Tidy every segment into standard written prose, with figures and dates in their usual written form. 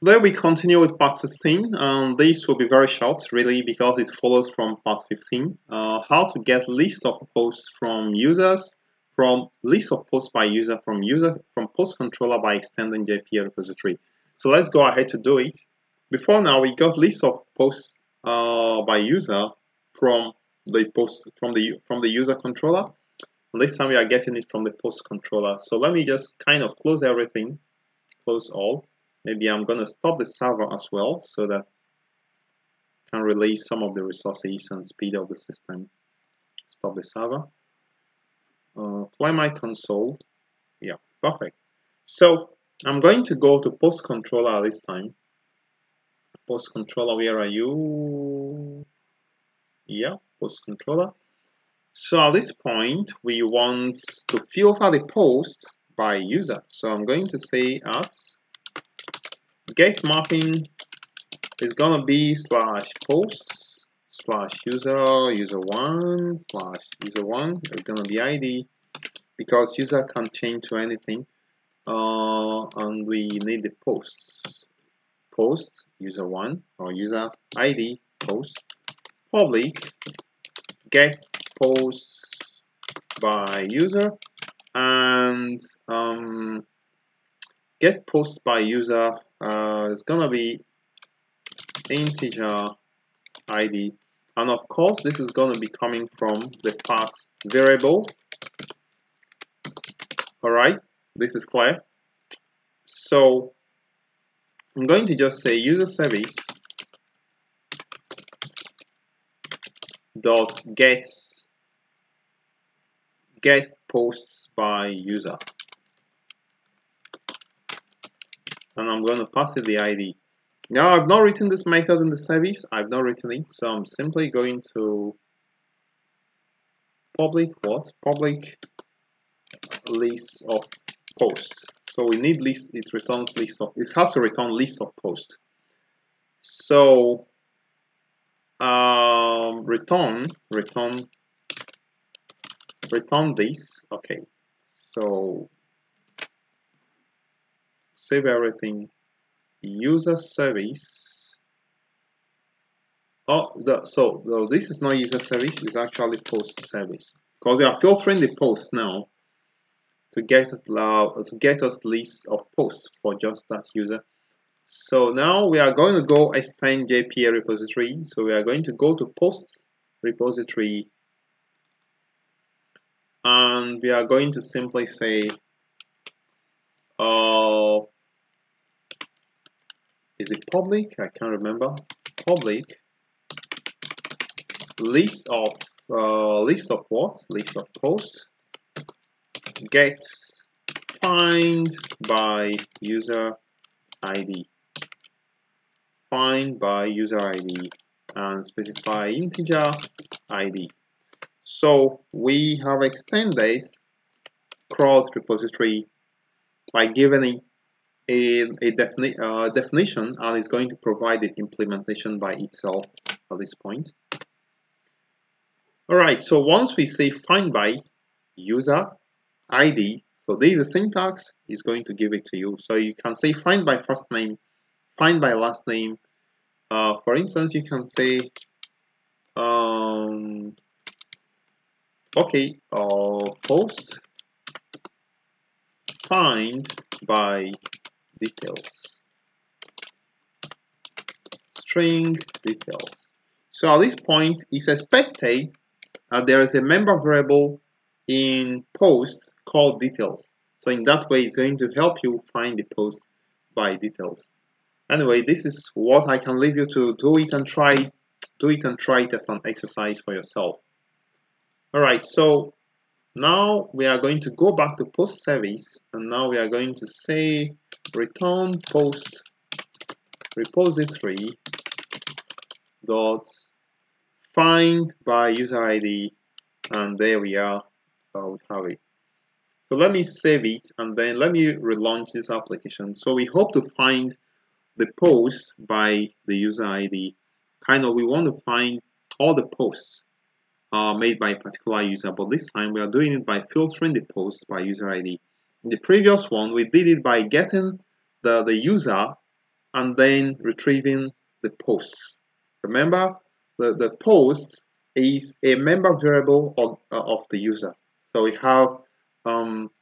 There we continue with part 16. This will be very short, really, because it follows from part 15. How to get lists of posts from users, from list of posts by user, from PostController by extending JPA repository. So let's go ahead to do it. Before now, we got list of posts by user from the user controller. And this time we are getting it from the post controller. So let me just kind of close everything, close all. Maybe I'm going to stop the server as well so that I can release some of the resources and speed up the system. Stop the server. Play my console. Yeah, perfect. So I'm going to go to post controller this time. Post controller, where are you? Yeah, post controller. So at this point, we want to filter the posts by user. So I'm going to say at get mapping is gonna be /posts/user/user1/user1. It's gonna be ID because user can change to anything, and we need the posts user1 or user ID post public get posts by user and get posts by user. It's gonna be integer ID, and of course this is gonna be coming from the path variable. All right, this is clear. So I'm going to just say user service dot get posts by user. And I'm going to pass it the ID. Now I've not written this method in the service. I've not written it, so I'm simply going to public what? Public list of posts. So we need list. It returns list of. It has to return list of posts. So return this. Okay. So. Save everything. User service. This is not user service. It's actually post service because we are filtering the posts now to get us lists of posts for just that user. So now we are going to go extend JPA repository. So we are going to go to posts repository, and we are going to simply say. Is it public? I can't remember. Public list of what? List of posts. Get find by user ID. Find by user ID and specify integer ID. So we have extended crowd repository by giving it a definition, and it's going to provide the implementation by itself at this point. All right, so once we say find by user ID, so this is the syntax, is going to give it to you. So you can say find by first name, find by last name. For instance, you can say, post find by details, string details. So at this point, it's expected that there is a member variable in posts called details. So in that way, it's going to help you find the posts by details. Anyway, this is what I can leave you to do it and try it as an exercise for yourself. All right, so now we are going to go back to post service, and now we are going to say return post repository dot find by user ID, and there we are. We have it. So let me save it, and then let me relaunch this application. So we hope to find the posts by the user ID. Kind of, we want to find all the posts made by a particular user, but this time we are doing it by filtering the posts by user ID. In the previous one, we did it by getting the user and then retrieving the posts. Remember, the posts is a member variable of the user. So we have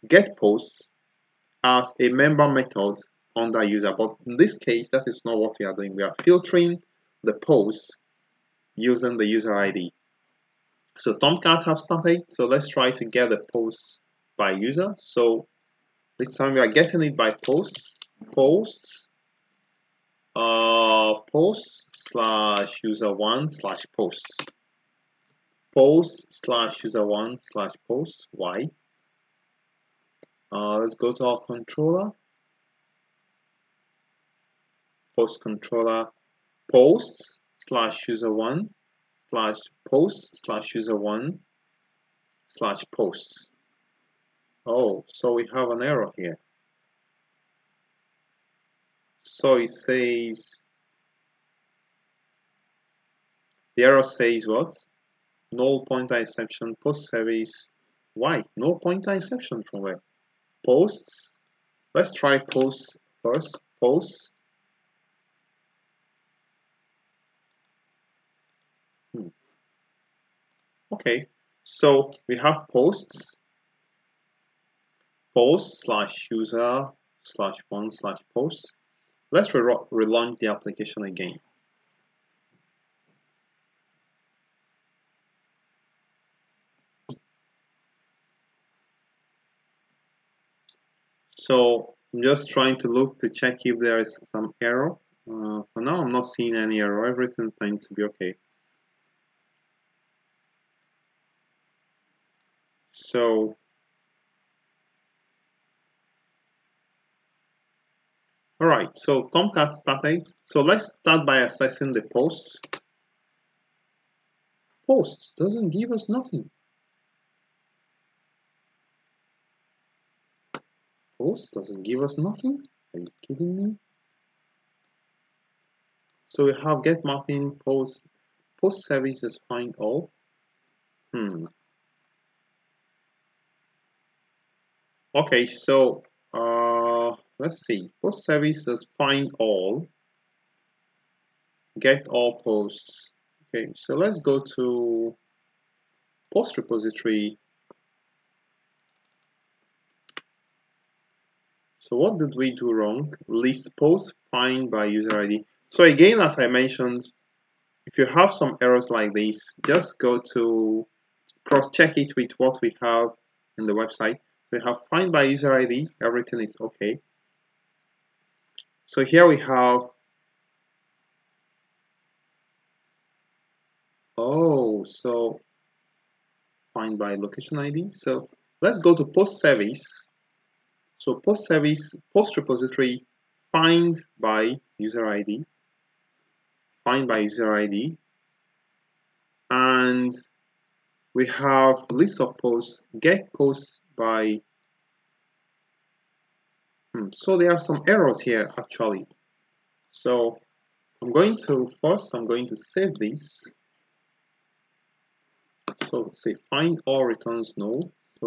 getPosts as a member method on that user. But in this case, that is not what we are doing. We are filtering the posts using the user ID. So Tomcat have started. So let's try to get the posts by user. So this time we are getting it by posts. Posts/user1/posts. Posts/user1/posts. Why? Let's go to our controller. Post controller. Posts/user1/posts/user1/posts. Oh, so we have an error here. So it says, the error says what? Null pointer exception, post service. Why? No pointer exception from where? Posts. Let's try posts first. Posts. Okay, so we have posts. Posts/user/1/posts. Let's relaunch the application again. So I'm just trying to look to check if there is some error. For now, I'm not seeing any error. Everything seems to be okay. So. Alright, so Tomcat started. So let's start by accessing the posts. Posts doesn't give us nothing. Posts doesn't give us nothing? Are you kidding me? So we have get mapping, post services, find all. Okay, so let's see, post services find all, get all posts. Okay, so let's go to post repository. So what did we do wrong? List posts, find by user ID. So again, as I mentioned, if you have some errors like this, just go to cross-check it with what we have in the website. We have find by user ID, everything is okay. So here we have, oh, so find by location ID. So let's go to post service. So post service, post repository, find by user ID, and we have list of posts, get posts by. So there are some errors here actually. So I'm going to save this. So say find all returns no. So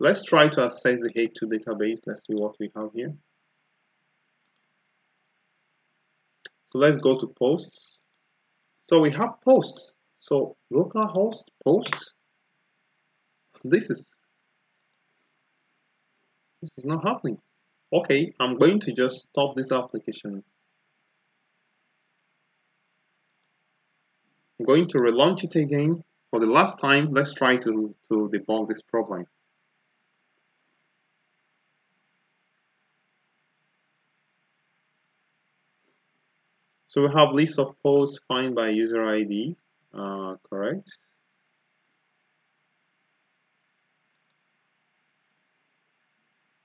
let's try to access the H2 database. Let's see what we have here. So let's go to posts. So we have posts. So localhost posts. This is not happening. Okay, I'm going to just stop this application. I'm going to relaunch it again. For the last time, let's try to debug this problem. So we have list of posts, find by user ID, correct?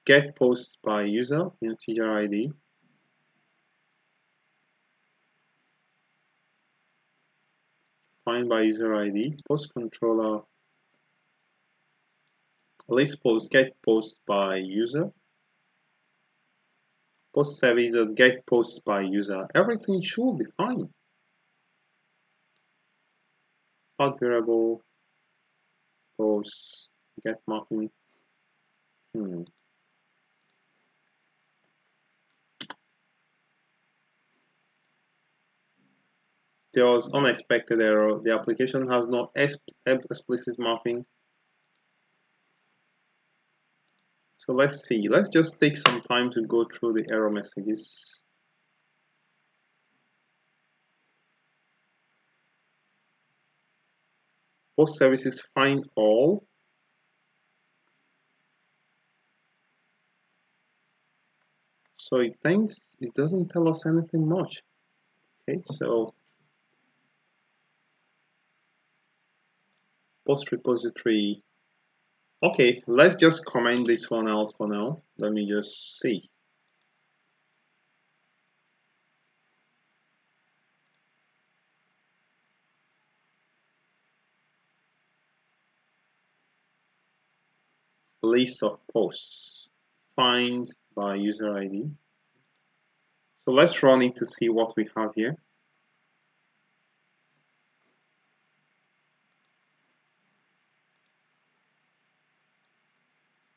Get posts by user, integer ID. Find by user ID, post controller, list posts, get posts by user, post service, get posts by user. Everything should be fine. Path variable, posts, get mapping. there was unexpected error. The application has no explicit mapping. So let's see. Let's just take some time to go through the error messages. Post services find all. So it thinks it doesn't tell us anything much. Okay, so post repository. Okay, let's just comment this one out for now. Let me just see. List of posts, find by user ID. So let's run it to see what we have here.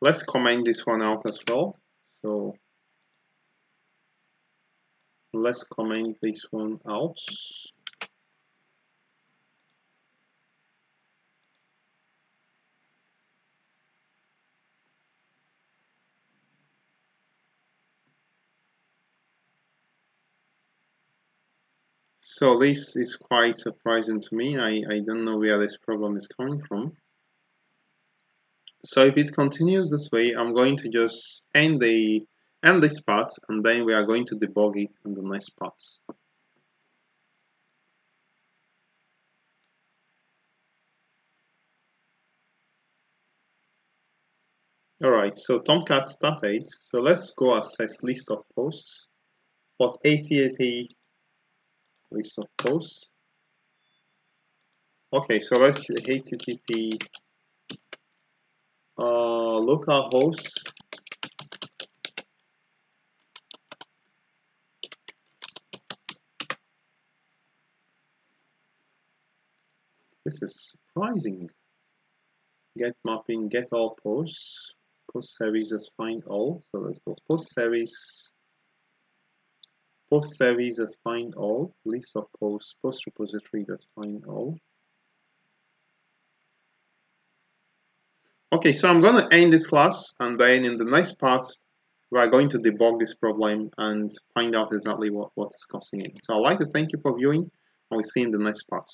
Let's comment this one out as well. So let's comment this one out. So this is quite surprising to me. I don't know where this problem is coming from. So if it continues this way, I'm going to just end this part, and then we are going to debug it in the next part. Alright, so Tomcat started. So let's go access list of posts. But 8080 list of posts. Okay, so let's HTTP localhost . This is surprising. Get mapping, get all posts, post services find all. So let's go post service. Post service, that's find all. List of posts, post repository, that's find all. Okay, so I'm going to end this class, and then in the next part, we are going to debug this problem and find out exactly what is causing it. So I'd like to thank you for viewing, and we'll see you in the next part.